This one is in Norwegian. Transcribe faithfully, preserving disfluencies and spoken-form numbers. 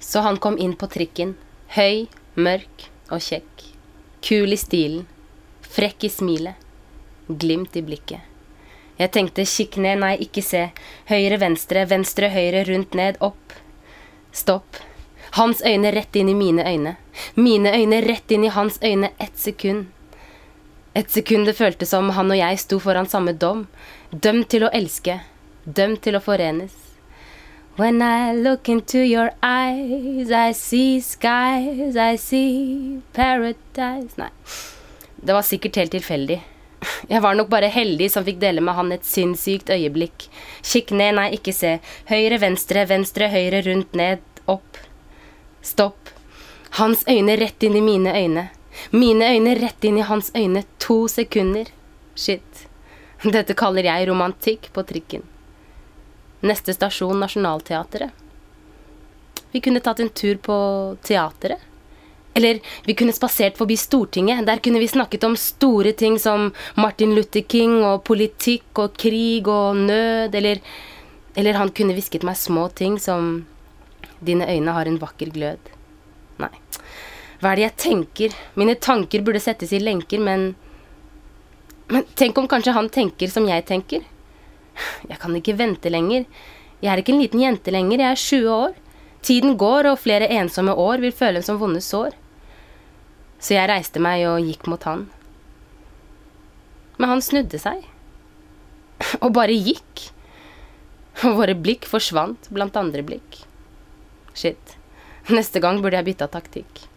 Så han kom inn på trikken, høy, mørk og kjekk. Kul i stilen, frekk i smilet, glimt i blikket. Jeg tenkte, kikk ned, nei, ikke se. Høyre, venstre, venstre, høyre, rundt, ned, opp. Stopp. Hans øyne rett inn i mine øyne. Mine øyne rett inn i hans øyne, ett sekund. Et sekund det føltes som han og jeg sto foran samme dom. Dømt til å elske, dømt til å forenes. When I look into your eyes, I see skies, I see paradise. Nei, det var sikkert helt tilfeldig. Jeg var nok bare heldig som fikk dele med han et sinnssykt øyeblikk. Kikk ned, nei, ikke se. Høyre, venstre, venstre, høyre, rundt, ned, opp. Stopp. Hans øyne rett inn i mine øyne. Mine øyne rett inn i hans øyne. To sekunder. Shit. Dette kaller jeg romantikk på trikken. Neste stasjon, Nasjonalteatret. Vi kunne tatt en tur på teatret. Eller vi kunne spasert forbi Stortinget. Der kunne vi snakket om store ting som Martin Luther King og politikk og krig og nød. Eller, eller han kunne visket meg små ting som dine øyne har en vakker glød. Nei. Hva er det jeg tenker? Mine tanker burde settes i lenker, men... Men tenk om kanskje han tenker som jeg tenker? Jeg kan ikke vente lenger. Jeg er ikke en liten jente lenger, jeg er tjue år. Tiden går, og flere ensomme år vil føles som vonde sår. Så jeg reiste meg og gikk mot han. Men han snudde seg. Og bare gikk. Og våre blikk forsvant blant andre blikk. Shit. Neste gang burde jeg bytte taktikk.